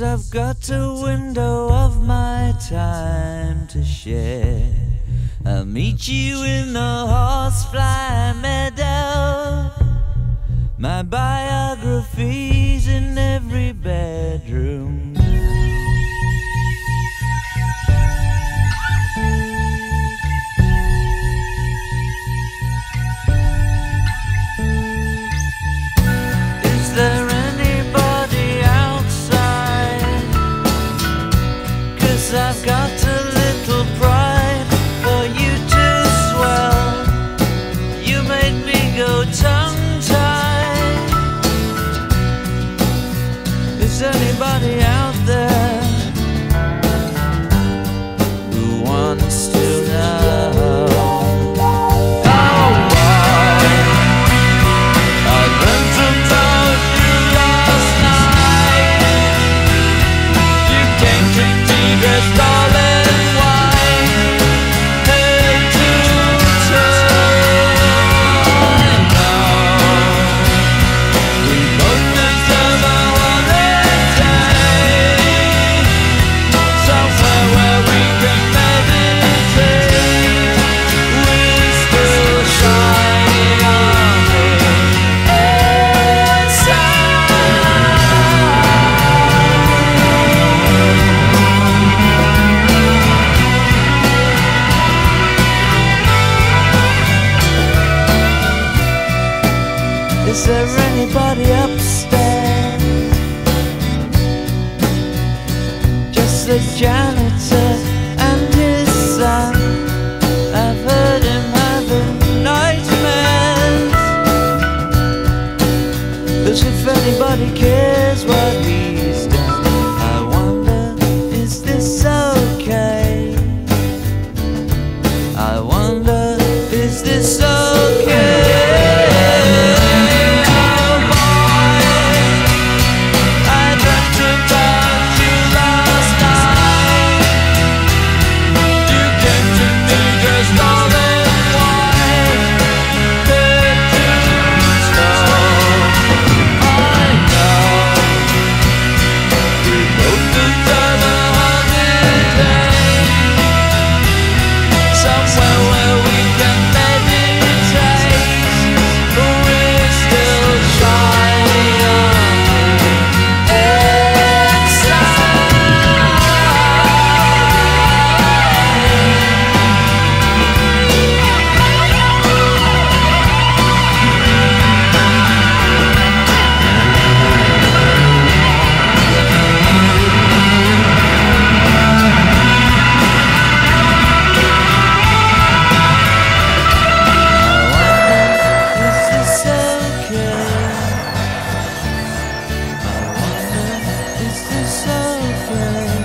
'Cause I've got a window of my time to share. I'll meet you in the horsefly meadow. My biography's in every bedroom. Is there anybody outside? 'Cause I've got a little pride for you to swell. You made me go tongue-tied. Is anybody out there who wants to know? Is there anybody upstairs? Just the janitor and his son. I've heard him having nightmares. 'Cause if anybody cares what he's done, I wonder, is this okay? I wonder, is this okay? Is this okay?